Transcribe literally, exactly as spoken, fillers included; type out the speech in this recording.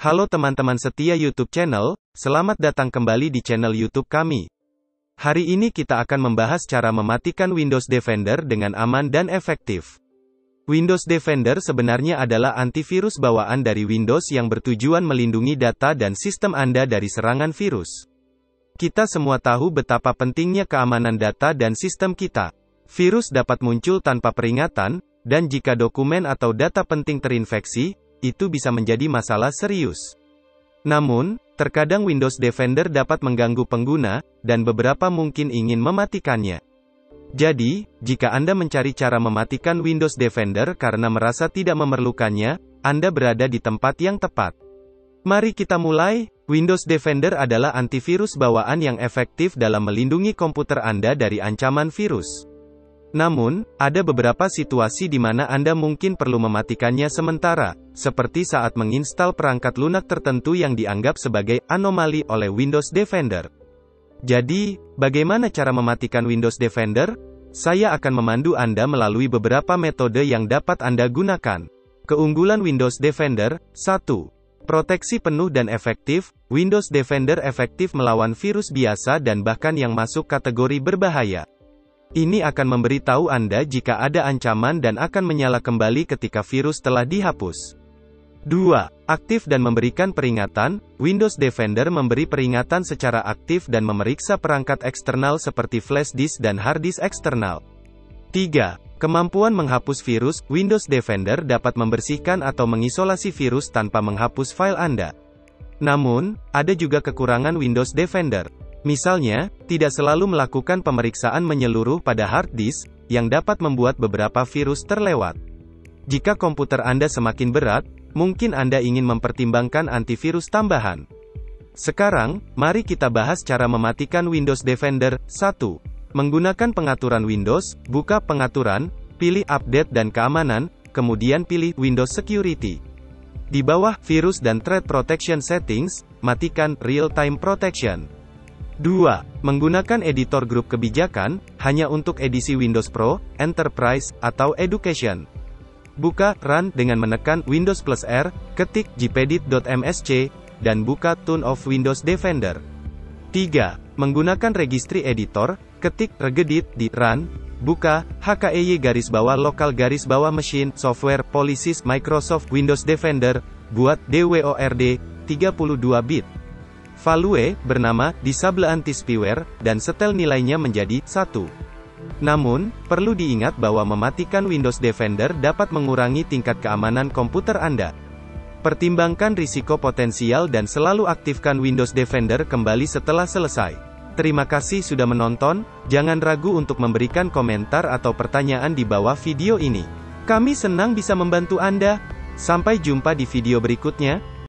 Halo teman-teman setia YouTube channel, selamat datang kembali di channel YouTube kami. Hari ini kita akan membahas cara mematikan Windows Defender dengan aman dan efektif. Windows Defender sebenarnya adalah antivirus bawaan dari Windows yang bertujuan melindungi data dan sistem Anda dari serangan virus. Kita semua tahu betapa pentingnya keamanan data dan sistem kita. Virus dapat muncul tanpa peringatan, dan jika dokumen atau data penting terinfeksi, itu bisa menjadi masalah serius. Namun, terkadang Windows Defender dapat mengganggu pengguna, dan beberapa mungkin ingin mematikannya. Jadi, jika Anda mencari cara mematikan Windows Defender karena merasa tidak memerlukannya, Anda berada di tempat yang tepat. Mari kita mulai. Windows Defender adalah antivirus bawaan yang efektif dalam melindungi komputer Anda dari ancaman virus. Namun, ada beberapa situasi di mana Anda mungkin perlu mematikannya sementara, seperti saat menginstal perangkat lunak tertentu yang dianggap sebagai anomali oleh Windows Defender. Jadi, bagaimana cara mematikan Windows Defender? Saya akan memandu Anda melalui beberapa metode yang dapat Anda gunakan. Keunggulan Windows Defender, satu. Proteksi penuh dan efektif. Windows Defender efektif melawan virus biasa dan bahkan yang masuk kategori berbahaya. Ini akan memberitahu Anda jika ada ancaman dan akan menyala kembali ketika virus telah dihapus. dua. Aktif dan memberikan peringatan. Windows Defender memberi peringatan secara aktif dan memeriksa perangkat eksternal seperti flash disk dan hard disk eksternal. tiga. Kemampuan menghapus virus. Windows Defender dapat membersihkan atau mengisolasi virus tanpa menghapus file Anda. Namun, ada juga kekurangan Windows Defender. Misalnya, tidak selalu melakukan pemeriksaan menyeluruh pada hard disk, yang dapat membuat beberapa virus terlewat. Jika komputer Anda semakin berat, mungkin Anda ingin mempertimbangkan antivirus tambahan. Sekarang, mari kita bahas cara mematikan Windows Defender. satu. Menggunakan pengaturan Windows, buka pengaturan, pilih update dan keamanan, kemudian pilih Windows Security. Di bawah, virus dan threat protection settings, matikan real-time protection. dua. Menggunakan editor grup kebijakan, hanya untuk edisi Windows Pro, Enterprise, atau Education. Buka, Run, dengan menekan Windows plus R, ketik g p edit dot m s c, dan buka Turn off Windows Defender. tiga. Menggunakan registry editor, ketik regedit di Run, buka, H K E Y garis bawah lokal garis bawah machine, software, policies, Microsoft, Windows Defender, buat D W O R D, tiga puluh dua bit. Value, bernama, DisableAntiSpyware, dan setel nilainya menjadi satu. Namun, perlu diingat bahwa mematikan Windows Defender dapat mengurangi tingkat keamanan komputer Anda. Pertimbangkan risiko potensial dan selalu aktifkan Windows Defender kembali setelah selesai. Terima kasih sudah menonton, jangan ragu untuk memberikan komentar atau pertanyaan di bawah video ini. Kami senang bisa membantu Anda. Sampai jumpa di video berikutnya.